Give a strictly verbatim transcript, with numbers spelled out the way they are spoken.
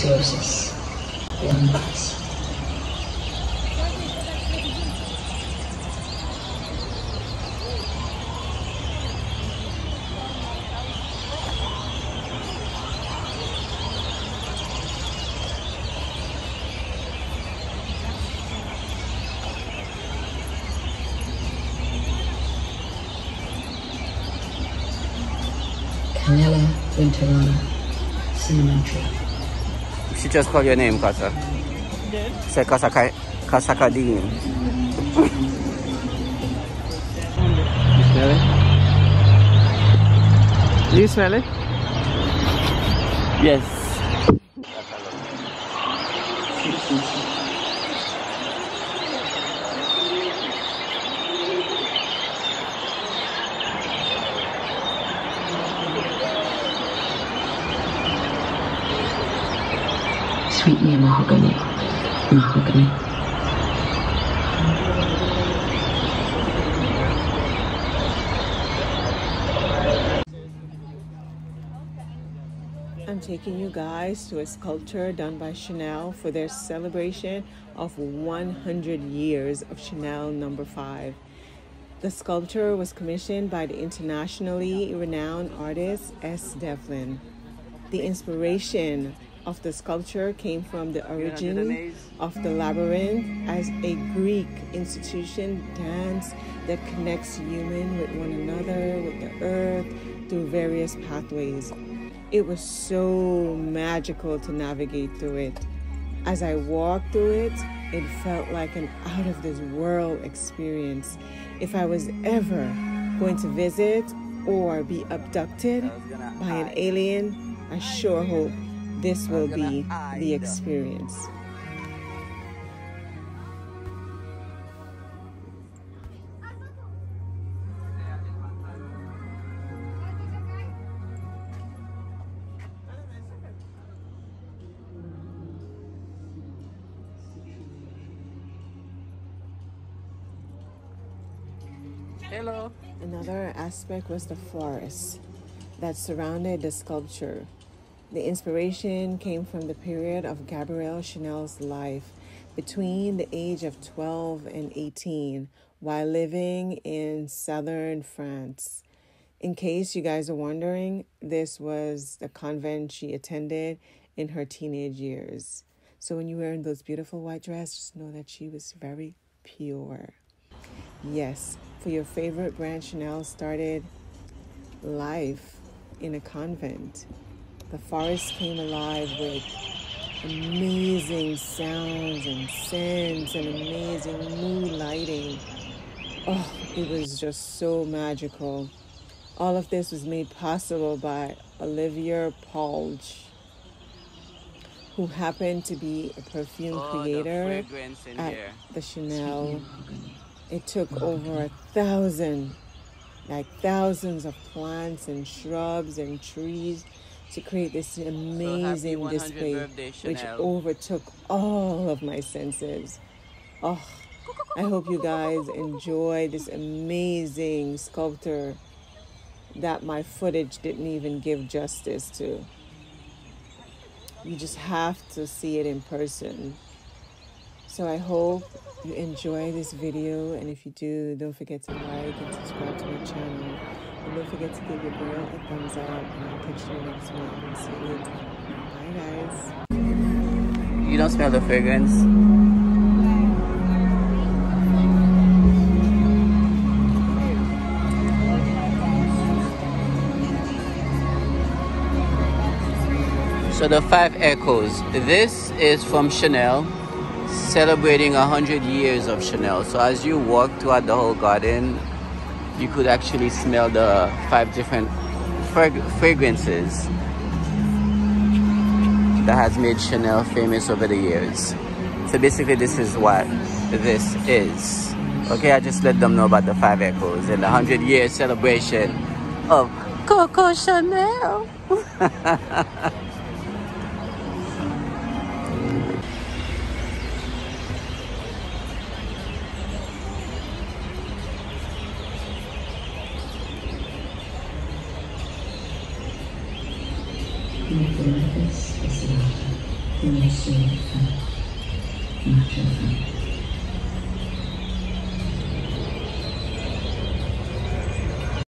sources. Yan guys. Canela Winterana cinnamon tree. She just called your name, Kasa. Did? Say Kasaka Kasakadin. You smell it? Do you smell it? Yes. Sweet me mahogany, mahogany. I'm taking you guys to a sculpture done by Chanel for their celebration of one hundred years of Chanel number five. The sculpture was commissioned by the internationally renowned artist E S Devlin. The inspiration of the sculpture came from the origin of the labyrinth as a Greek institution dance that connects human with one another, with the earth, through various pathways. It was so magical to navigate through it. As I walked through it, it felt like an out-of-this-world experience. If I was ever going to visit or be abducted by an alien, I sure hope this will be the experience. Hello. Another aspect was the forest that surrounded the sculpture. The inspiration came from the period of Gabrielle Chanel's life between the age of twelve and eighteen while living in southern France. In case you guys are wondering, this was the convent she attended in her teenage years. So when you were in those beautiful white dresses, just know that she was very pure. Yes, for your favorite brand, Chanel started life in a convent. The forest came alive with amazing sounds and scents and amazing mood lighting. Oh, it was just so magical. All of this was made possible by Olivier Polge, who happened to be a perfume oh, creator the at here. the Chanel. It took over a thousand, like thousands of plants and shrubs and trees to create this amazing so display, birthday, which overtook all of my senses. Oh, I hope you guys enjoy this amazing sculpture that my footage didn't even give justice to. You just have to see it in person. So I hope you enjoy this video, and if you do, don't forget to like and subscribe to my channel. And don't forget to give your girl a thumbs up, and I'll catch you next one. See you later. Bye guys. You don't smell the fragrance? So the Five Echoes. This is from Chanel, celebrating one hundred years of Chanel. So as you walk throughout the whole garden, you could actually smell the five different fragrances that has made Chanel famous over the years. So basically this is what this is. Okay, I just let them know about the Five Echoes and the one hundred year celebration of Coco Chanel. Make the necklace as well. relationship, much of it.